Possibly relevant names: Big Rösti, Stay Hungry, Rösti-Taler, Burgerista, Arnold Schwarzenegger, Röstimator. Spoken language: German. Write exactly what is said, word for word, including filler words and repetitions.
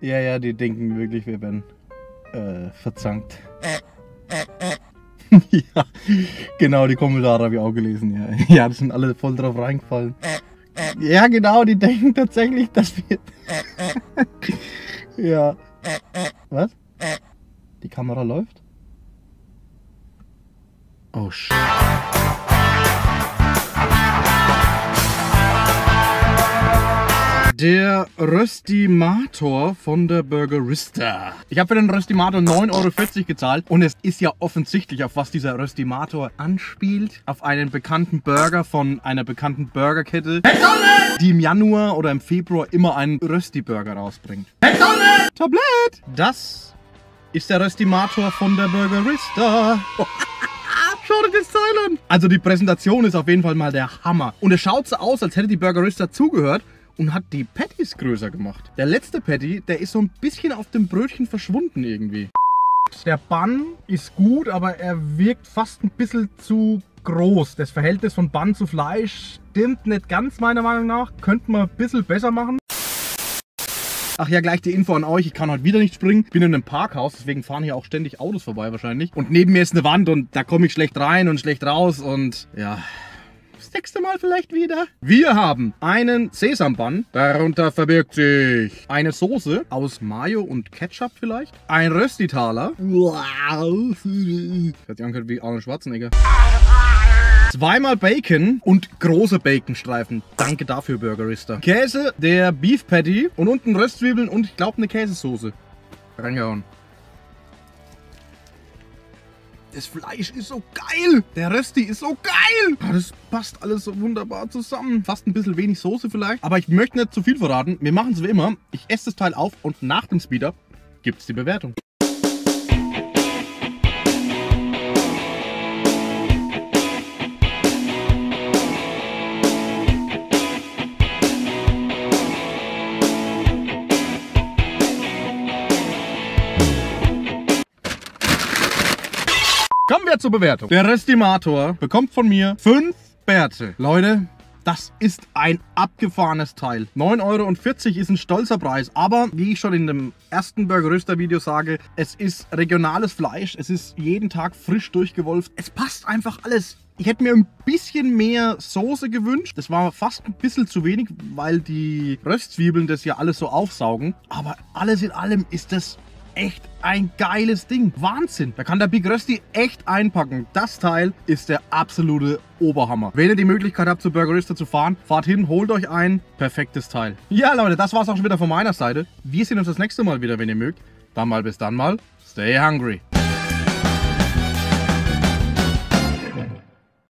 Ja, ja, die denken wirklich, wir werden äh, verzankt. Ja, genau, die Kommentare habe ich auch gelesen. Ja, ja, das sind alle voll drauf reingefallen. Ja, genau, die denken tatsächlich, dass wir... Ja. Was? Die Kamera läuft? Oh, sch... Der Röstimator von der Burgerista. Ich habe für den Röstimator neun Euro vierzig gezahlt und es ist ja offensichtlich, auf was dieser Röstimator anspielt. Auf einen bekannten Burger von einer bekannten Burgerkette, die im Januar oder im Februar immer einen Rösti-Burger rausbringt. Tablett! Das ist der Röstimator von der Burgerista. Schaut euch das Teil an! Also die Präsentation ist auf jeden Fall mal der Hammer. Und es schaut so aus, als hätte die Burgerista zugehört und hat die Patties größer gemacht. Der letzte Patty, der ist so ein bisschen auf dem Brötchen verschwunden irgendwie. Der Bun ist gut, aber er wirkt fast ein bisschen zu groß. Das Verhältnis von Bun zu Fleisch stimmt nicht ganz meiner Meinung nach. Könnte man ein bisschen besser machen. Ach ja, gleich die Info an euch. Ich kann heute wieder nicht springen. Ich bin in einem Parkhaus, deswegen fahren hier auch ständig Autos vorbei wahrscheinlich. Und neben mir ist eine Wand und da komme ich schlecht rein und schlecht raus und ja... Das nächste Mal vielleicht wieder. Wir haben einen Sesambann. Darunter verbirgt sich eine Soße aus Mayo und Ketchup vielleicht. Ein Röstitaler. Das hat sich angehört wie Arnold Schwarzenegger. Zweimal Bacon und große Baconstreifen. Danke dafür, Burgerista. Käse, der Beef Patty und unten Röstzwiebeln und ich glaube eine Käsesoße. Reingehauen. Das Fleisch ist so geil. Der Rösti ist so geil. Das passt alles so wunderbar zusammen. Fast ein bisschen wenig Soße vielleicht. Aber ich möchte nicht zu viel verraten. Wir machen es wie immer. Ich esse das Teil auf und nach dem Speed-Up gibt es die Bewertung. Kommen wir zur Bewertung. Der Röstimator bekommt von mir fünf Bärte. Leute, das ist ein abgefahrenes Teil. neun Euro vierzig ist ein stolzer Preis, aber wie ich schon in dem ersten Burgerista-Video sage, es ist regionales Fleisch, es ist jeden Tag frisch durchgewolft. Es passt einfach alles. Ich hätte mir ein bisschen mehr Soße gewünscht. Das war fast ein bisschen zu wenig, weil die Röstzwiebeln das ja alles so aufsaugen. Aber alles in allem ist das... echt ein geiles Ding. Wahnsinn. Da kann der Big Rösti echt einpacken. Das Teil ist der absolute Oberhammer. Wenn ihr die Möglichkeit habt, zur Burgerista zu fahren, fahrt hin, holt euch ein. Perfektes Teil. Ja, Leute, das war's auch schon wieder von meiner Seite. Wir sehen uns das nächste Mal wieder, wenn ihr mögt. Dann mal bis dann mal. Stay hungry.